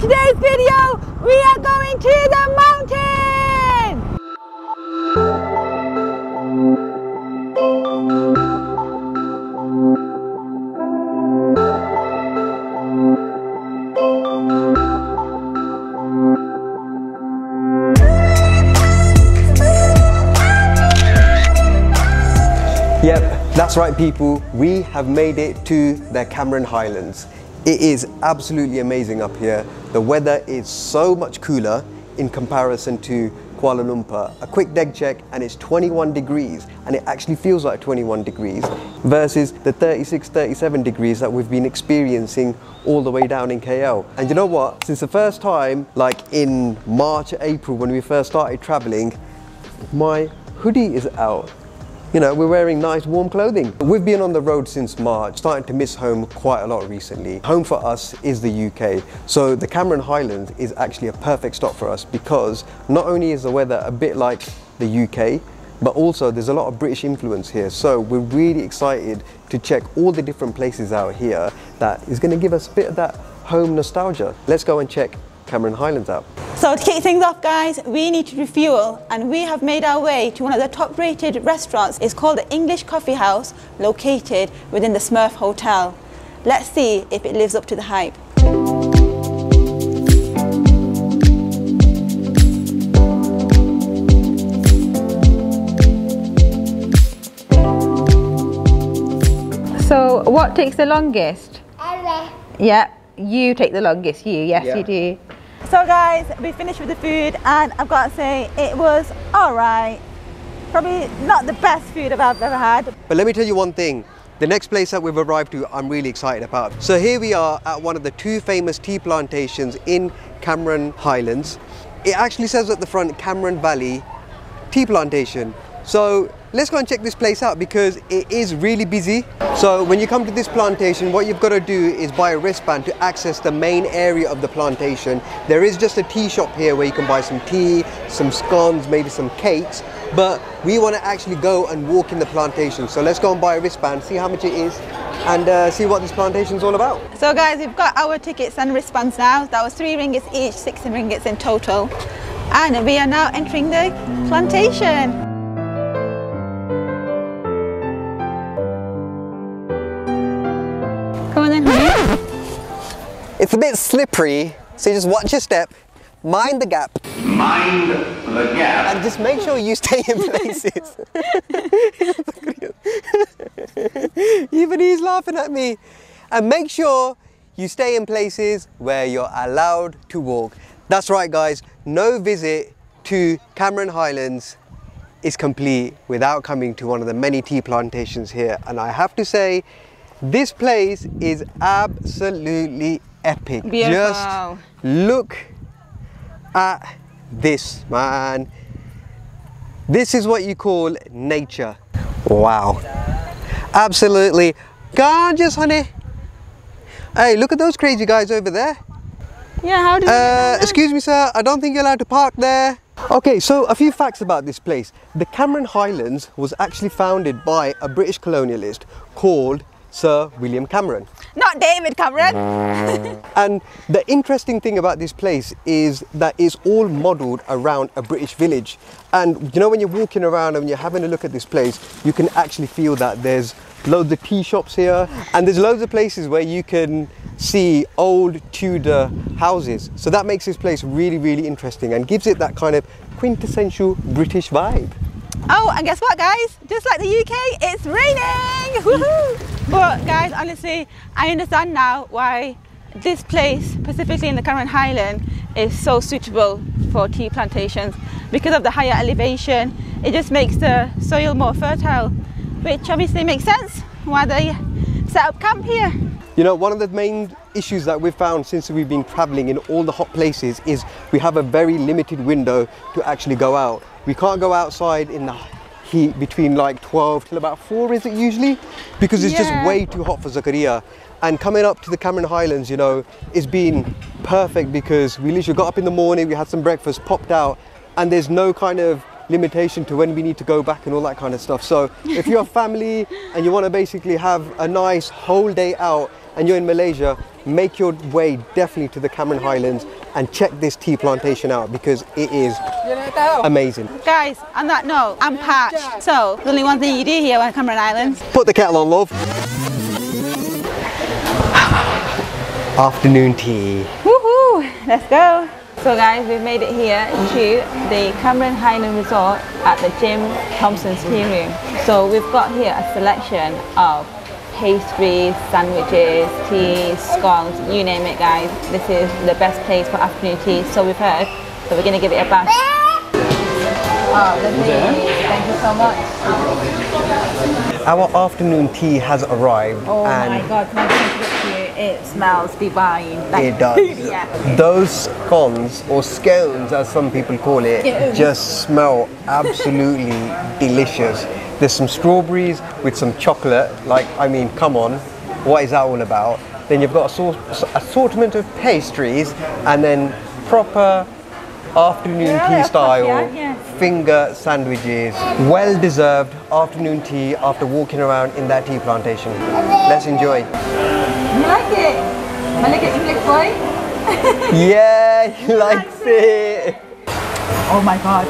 in today's video, we are going to the mountain. Yep, that's right people, we have made it to the Cameron Highlands. It is absolutely amazing up here. The weather is so much cooler in comparison to Kuala Lumpur. A quick deck check and it's 21 degrees and it actually feels like 21 degrees versus the 36, 37 degrees that we've been experiencing all the way down in KL. And you know what? Since the first time, like in March, April, when we first started traveling, my hoodie is out. You know, we're wearing nice warm clothing. We've been on the road since March, starting to miss home quite a lot recently. Home for us is the UK. So the Cameron Highlands is actually a perfect stop for us because not only is the weather a bit like the UK, but also there's a lot of British influence here. So we're really excited to check all the different places out here that is going to give us a bit of that home nostalgia. Let's go and check Cameron Highlands out. So to kick things off guys, we need to refuel and we have made our way to one of the top rated restaurants. It's called the English Coffee House, located within the Smurf Hotel. Let's see if it lives up to the hype. So what takes the longest? Yeah, you take the longest, you, yes yeah. You do. So guys, we finished with the food and I've got to say it was alright. Probably not the best food I've ever had. But let me tell you one thing, the next place that we've arrived to I'm really excited about. So here we are at one of the two famous tea plantations in Cameron Highlands. It actually says at the front Cameron Valley Tea Plantation. So let's go and check this place out because it is really busy. So when you come to this plantation, what you've got to do is buy a wristband to access the main area of the plantation. There is just a tea shop here where you can buy some tea, some scones, maybe some cakes, but we want to actually go and walk in the plantation. So let's go and buy a wristband, see how much it is, and see what this plantation's all about. So guys, we've got our tickets and wristbands now. That was 3 ringgits each, 6 ringgits in total. And we are now entering the plantation. It's a bit slippery, so you just watch your step, mind the gap. Mind the gap. And just make sure you stay in places. Even he's laughing at me. And make sure you stay in places where you're allowed to walk. That's right guys, no visit to Cameron Highlands is complete without coming to one of the many tea plantations here. And I have to say, this place is absolutely epic. Beautiful. Just look at this, man. This is what you call nature. Wow. Absolutely gorgeous, honey. Hey, look at those crazy guys over there. Yeah, how do you excuse me, sir, I don't think you're allowed to park there. Okay, so a few facts about this place. The Cameron Highlands was actually founded by a British colonialist called Sir William Cameron. Not David Cameron! And the interesting thing about this place is that it's all modelled around a British village. And you know, when you're walking around and you're having a look at this place, you can actually feel that there's loads of tea shops here and there's loads of places where you can see old Tudor houses. So that makes this place really, really interesting and gives it that kind of quintessential British vibe. Oh, and guess what guys? Just like the UK, it's raining! Woohoo! But guys, honestly, I understand now why this place, specifically in the Cameron Highland, is so suitable for tea plantations. Because of the higher elevation, it just makes the soil more fertile, which obviously makes sense why they set up camp here. You know, one of the main issues that we've found since we've been traveling in all the hot places is we have a very limited window to actually go out. We can't go outside in the heat between like 12 till about 4 is it usually, because it's just way too hot for Zakaria. And coming up to the Cameron Highlands, you know, it's been perfect because we literally got up in the morning, we had some breakfast, popped out, and there's no kind of limitation to when we need to go back and all that kind of stuff. So if you're a family and you want to basically have a nice whole day out and you're in Malaysia, make your way definitely to the Cameron Highlands and check this tea plantation out because it is amazing. Guys, on that note, I'm parched, so there's only one thing you do here on Cameron Highlands. Put the kettle on, love. Afternoon tea. Woohoo! Let's go. So guys, we've made it here to the Cameron Highland Resort at the Jim Thompson's Tea Room. So we've got here a selection of pastries, sandwiches, teas, scones, you name it guys. This is the best place for afternoon tea, so we've heard. So we're going to give it a bash. Oh, lovely. Thank you so much. Our afternoon tea has arrived. Oh and my God, can I introduce you? It smells divine. Like it does. Yeah. Those scones, or scones as some people call it, just smell absolutely delicious. There's some strawberries with some chocolate, like, I mean, come on, what is that all about? Then you've got assortment of pastries and then proper afternoon tea style finger sandwiches. Well deserved afternoon tea after walking around in that tea plantation. Let's enjoy. You like it? I like it English boy? Yeah, he likes it. Oh my God,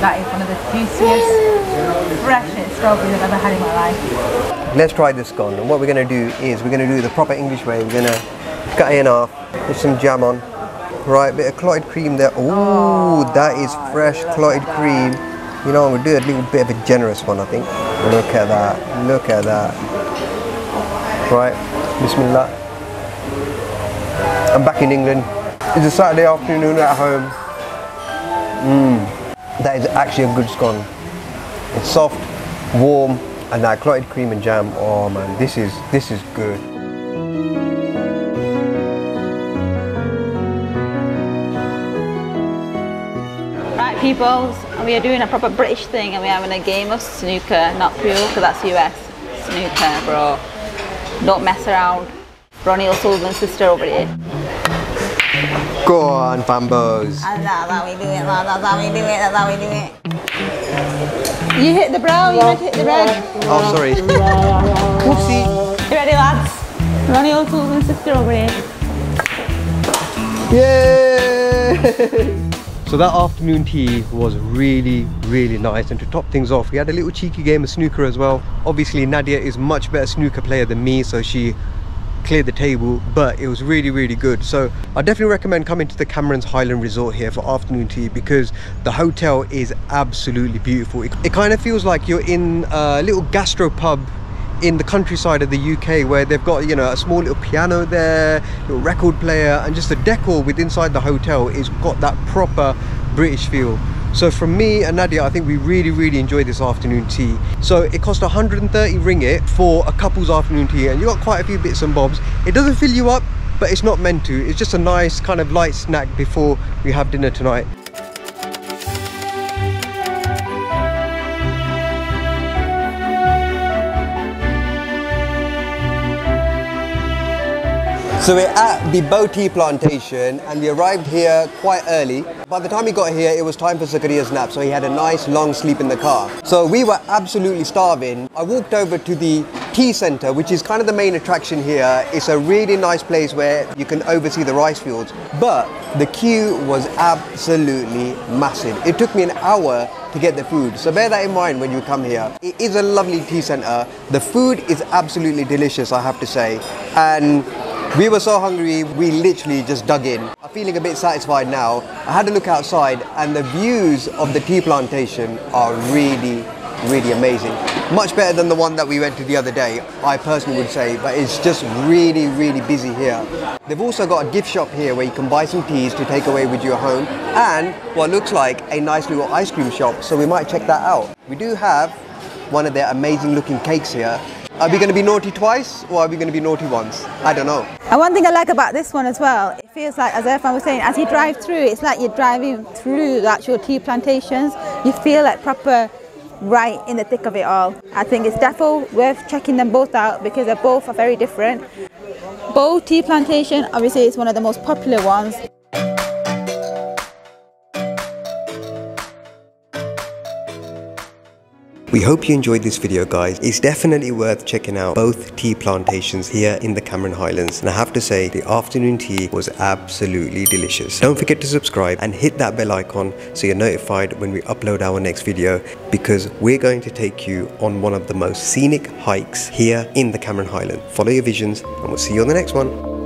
that is one of the juiciest, freshest strawberries I've ever had in my life. Let's try this scone. And what we're going to do is we're going to do the proper English way. We're going to cut it in half, put some jam on. Right, bit of clotted cream there. Ooh, that is fresh clotted cream. You know, we'll do a little bit of a generous one, I think. Look at that. Look at that. Right. Bismillah. I'm back in England. It's a Saturday afternoon at home. That is actually a good scone. It's soft, warm, and that clotted cream and jam. Oh man, this is good. Right people, we are doing a proper British thing and we're having a game of snooker, not pool, because that's US. Snooker, bro. Don't mess around. Ronnie O'Sullivan's sister over here. Go on, Fambos. And that's how we do it, that's how we do it, that's how we do it. You hit the brown, you meant to hit the red. Oh, sorry. Whoopsie. You ready, lads? Ronnie O'Sullivan's sister over here. Yay! So that afternoon tea was really, really nice, and to top things off we had a little cheeky game of snooker as well. Obviously Nadia is much better snooker player than me, so she cleared the table, but it was really, really good. So I definitely recommend coming to the Cameron Highland Resort here for afternoon tea because the hotel is absolutely beautiful. It kind of feels like you're in a little gastro pub in the countryside of the UK, where they've got, you know, a small little piano there, little record player, and just the decor with inside the hotel is got that proper British feel. So from me and Nadia, I think we really, really enjoyed this afternoon tea. So it cost 130 ringgit for a couple's afternoon tea, and you got quite a few bits and bobs. It doesn't fill you up, but it's not meant to. It's just a nice kind of light snack before we have dinner tonight. So we're at the Boh Tea Plantation and we arrived here quite early. By the time we got here, it was time for Zakaria's nap, so he had a nice long sleep in the car. So we were absolutely starving. I walked over to the tea centre, which is kind of the main attraction here. It's a really nice place where you can oversee the rice fields. But the queue was absolutely massive. It took me an hour to get the food, so bear that in mind when you come here. It is a lovely tea centre. The food is absolutely delicious, I have to say. And we were so hungry, we literally just dug in. I'm feeling a bit satisfied now. I had a look outside and the views of the tea plantation are really, really amazing. Much better than the one that we went to the other day, I personally would say, but it's just really, really busy here. They've also got a gift shop here where you can buy some teas to take away with you at home, and what looks like a nice little ice cream shop, so we might check that out. We do have one of their amazing looking cakes here. Are we going to be naughty twice or are we going to be naughty once? I don't know. And one thing I like about this one as well, it feels like, as Irfan was saying, as you drive through, it's like you're driving through the actual tea plantations. You feel like proper right in the thick of it all. I think it's definitely worth checking them both out because they both are very different. Boh Tea Plantation obviously is one of the most popular ones. We hope you enjoyed this video, guys. It's definitely worth checking out both tea plantations here in the Cameron Highlands, and I have to say the afternoon tea was absolutely delicious. Don't forget to subscribe and hit that bell icon so you're notified when we upload our next video, because we're going to take you on one of the most scenic hikes here in the Cameron Highlands. Follow your visions and we'll see you on the next one.